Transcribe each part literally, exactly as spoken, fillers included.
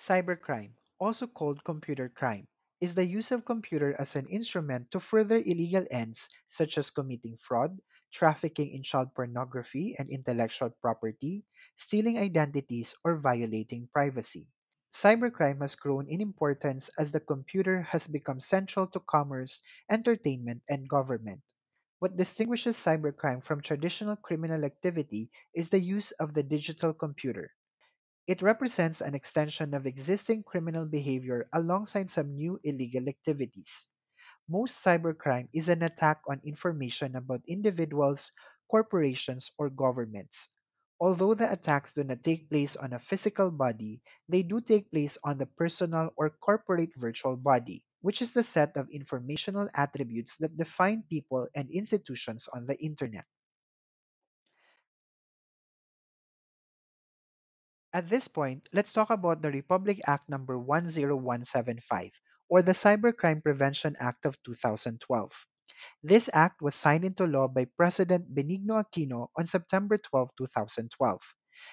Cybercrime, also called computer crime, is the use of computer as an instrument to further illegal ends such as committing fraud, trafficking in child pornography and intellectual property, stealing identities, or violating privacy. Cybercrime has grown in importance as the computer has become central to commerce, entertainment, and government. What distinguishes cybercrime from traditional criminal activity is the use of the digital computer. It represents an extension of existing criminal behavior alongside some new illegal activities. Most cybercrime is an attack on information about individuals, corporations, or governments. Although the attacks do not take place on a physical body, they do take place on the personal or corporate virtual body, which is the set of informational attributes that define people and institutions on the internet. At this point, let's talk about the Republic Act number one zero one seven five, or the Cybercrime Prevention Act of two thousand twelve. This act was signed into law by President Benigno Aquino on September twelfth two thousand twelve.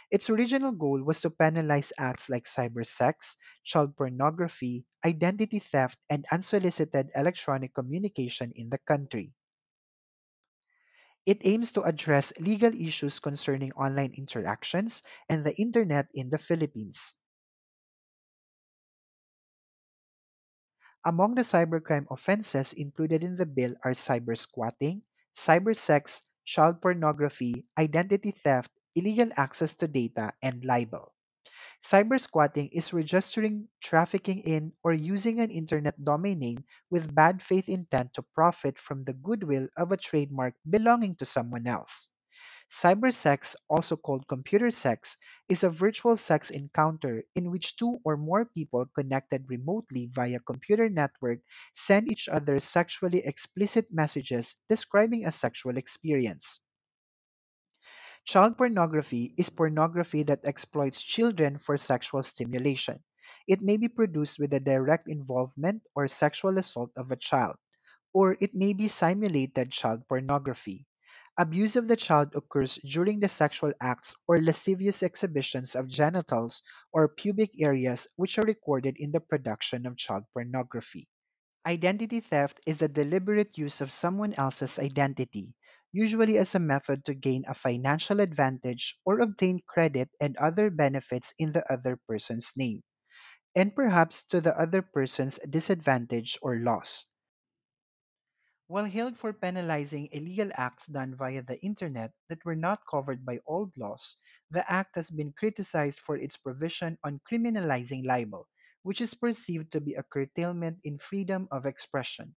Its original goal was to penalize acts like cybersex, child pornography, identity theft, and unsolicited electronic communication in the country. It aims to address legal issues concerning online interactions and the internet in the Philippines. Among the cybercrime offenses included in the bill are cybersquatting, cybersex, child pornography, identity theft, illegal access to data, and libel. Cybersquatting is registering, trafficking in, or using an internet domain name with bad faith intent to profit from the goodwill of a trademark belonging to someone else. Cybersex, also called computer sex, is a virtual sex encounter in which two or more people connected remotely via computer network send each other sexually explicit messages describing a sexual experience. Child pornography is pornography that exploits children for sexual stimulation. It may be produced with the direct involvement or sexual assault of a child, or it may be simulated child pornography. Abuse of the child occurs during the sexual acts or lascivious exhibitions of genitals or pubic areas which are recorded in the production of child pornography. Identity theft is the deliberate use of someone else's identity, usually as a method to gain a financial advantage or obtain credit and other benefits in the other person's name, and perhaps to the other person's disadvantage or loss. While held for penalizing illegal acts done via the internet that were not covered by old laws, the act has been criticized for its provision on criminalizing libel, which is perceived to be a curtailment in freedom of expression.